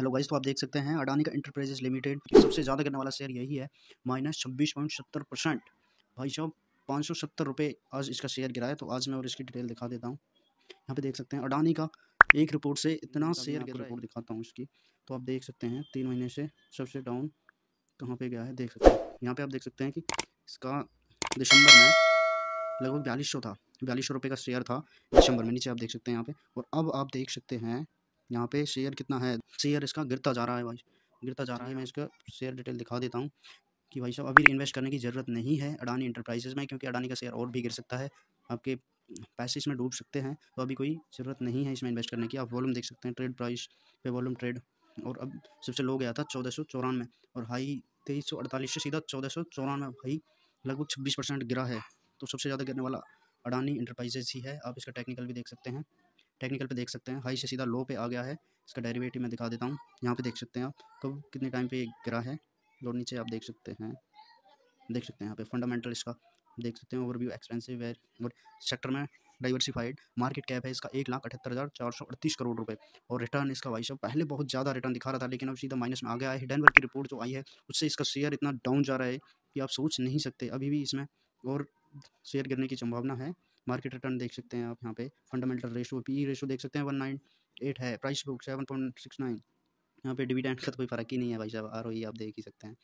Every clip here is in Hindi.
हेलो गाइस, तो आप देख सकते हैं अडानी का एंटरप्राइजेज लिमिटेड सबसे ज़्यादा करने वाला शेयर यही है, -26.70%। भाई साहब 570 रुपये आज इसका शेयर गिरा है। तो आज मैं और इसकी डिटेल दिखा देता हूँ। यहाँ पे देख सकते हैं अडानी का एक रिपोर्ट से इतना शेयर गिरा है। रिपोर्ट दिखाता हूँ इसकी, तो आप देख सकते हैं 3 महीने से सबसे डाउन कहाँ पर गया है, देख सकते हैं। यहाँ पर आप देख सकते हैं कि इसका दिसंबर में लगभग 4200 था, 4200 रुपये का शेयर था दिसंबर में। नीचे आप देख सकते हैं यहाँ पे, और अब आप देख सकते हैं यहाँ पे शेयर कितना है। शेयर इसका गिरता जा रहा है भाई, गिरता जा रहा है। मैं इसका शेयर डिटेल दिखा देता हूँ कि भाई साहब अभी इन्वेस्ट करने की ज़रूरत नहीं है अडानी एंटरप्राइजेज में, क्योंकि अडानी का शेयर और भी गिर सकता है, आपके पैसे इसमें डूब सकते हैं। तो अभी कोई ज़रूरत नहीं है इसमें इन्वेस्ट करने की। आप वॉल्यूम देख सकते हैं, ट्रेड प्राइस पे वॉल्यूम ट्रेड, और अब सबसे लो गया था 1494 और हाई 2348 से सीधा 1494, भाई लगभग 26% गिरा है। तो सबसे ज़्यादा गिरने वाला अडानी एंटरप्राइजेज ही है। आप इसका टेक्निकल भी देख सकते हैं, टेक्निकल पे देख सकते हैं हाई से सीधा लो पे आ गया है। इसका डेरिवेटिव मैं दिखा देता हूँ। यहाँ पे देख सकते हैं आप कब कितने टाइम पे ये गिरा है, और नीचे आप देख सकते हैं, देख सकते हैं यहाँ पे फंडामेंटल इसका देख सकते हैं। ओवरव्यू एक्सपेंसिव है और सेक्टर में डाइवर्सिफाइड, मार्केट कैप है इसका 1,78,438 करोड़ रुपये, और रिटर्न इसका भाई साहब पहले बहुत ज़्यादा रिटर्न दिखा रहा था, लेकिन अब सीधा माइनस में आ गया है। हिडनबर्ग की रिपोर्ट जो आई है उससे इसका शेयर इतना डाउन जा रहा है कि आप सोच नहीं सकते। अभी भी इसमें और शेयर गिरने की संभावना है। मार्केट रिटर्न देख सकते हैं आप यहाँ पे, फंडामेंटल रेशो पीई रेशो देख सकते हैं 1.98 है, प्राइस बुक 7.69। यहाँ पे डिविडेंड का तो कोई फ़र्क ही नहीं है भाई साहब, आरओई आप देख ही सकते हैं।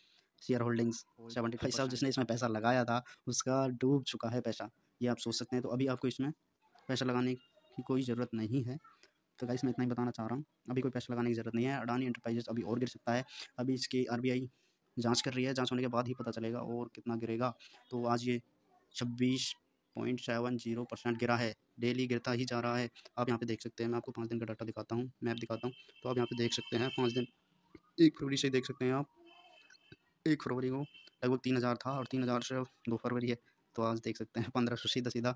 शेयर होल्डिंग्स 75, साहब जिसने इसमें पैसा लगाया था उसका डूब चुका है पैसा, ये आप सोच सकते हैं। तो अभी आपको इसमें पैसा लगाने की कोई ज़रूरत नहीं है। तो गाइस मैं इतना ही बताना चाह रहा हूँ, अभी कोई पैसा लगाने की ज़रूरत नहीं है। अडानी एंटरप्राइजेज अभी और गिर सकता है, अभी इसकी RBI जाँच कर रही है, जाँच होने के बाद ही पता चलेगा और कितना गिरेगा। तो आज ये 26.70% गिरा है, डेली गिरता ही जा रहा है। आप यहाँ पे देख सकते हैं, मैं आपको 5 दिन का डाटा दिखाता हूँ, मैप दिखाता हूँ। तो आप यहाँ पे देख सकते हैं 5 दिन, 1 फरवरी से देख सकते हैं आप, 1 फरवरी को लगभग 3,000 था, और 3,000 से 2 फरवरी है, तो आज देख सकते हैं 1,500 सीधा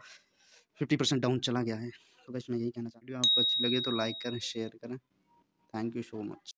50% डाउन चला गया है। तो बस मैं यही कहना चाहती हूँ, आपको अच्छी लगे तो लाइक करें, शेयर करें। Thank you so much.